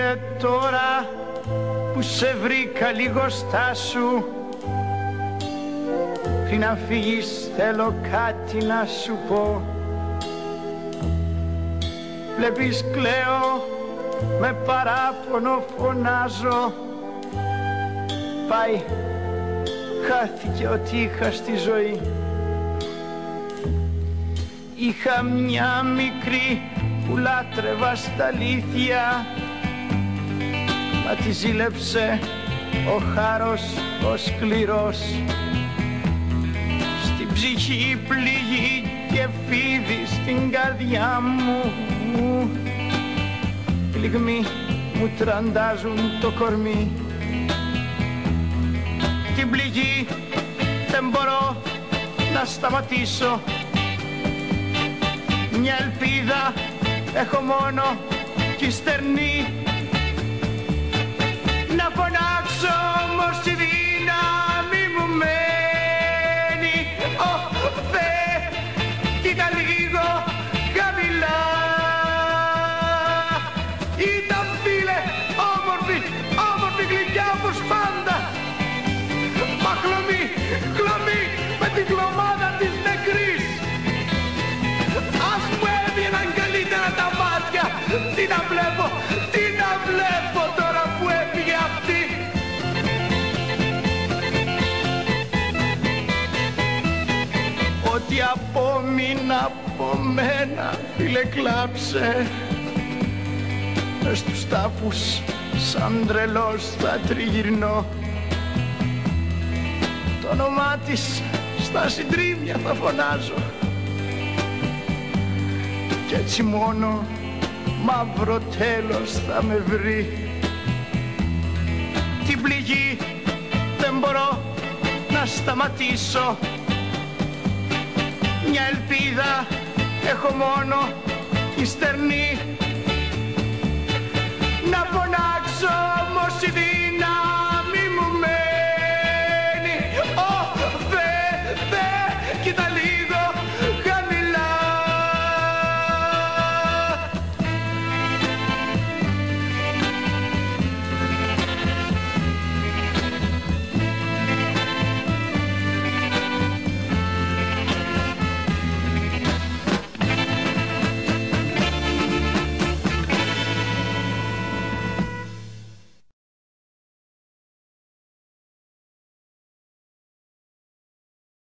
φίλε τώρα που σε βρήκα λίγο στάσου. Πριν να φύγεις θέλω κάτι να σου πω. Βλέπεις κλαίω, με παράπονο φωνάζω. Πάει, χάθηκε ό,τι είχα στη ζωή. Είχα μια μικρή που λάτρευα στα αλήθεια, μα τη ζήλεψε ο χάρος ο σκληρός. Στην ψυχή πληγή και φίδι στην καρδιά μου, οι λιγμοί μου τραντάζουν το κορμί. Την πληγή δεν μπορώ να σταματήσω, μια ελπίδα έχω μόνο κι στερνή. Να φωνάξω όμως η δύναμη μου μένει. Ω Θεέ, κοίτα λίγο χαμηλά. Ήταν φίλε όμορφη, όμορφη γλυκιά όπως πάντα. Μα κλωμή, κλωμή με την κλωμάδα της νεκρής. Ας μου έβγαιναν καλύτερα τα μάτια. Τι να βλέπω, τι να βλέπω τώρα που έφυγε αυτή. Ό,τι απόμεινα από μένα φίλε κλάψε. Μες στους τάφους σαν τρελός θα τριγυρνώ. Το όνομά της στα συντρίμια θα φωνάζω. Κι έτσι μόνο μαύρο τέλος θα με βρει. Την πληγή δεν μπορώ να σταματήσω, μια ελπίδα έχω μόνο η στερνή. Να φωνάζω.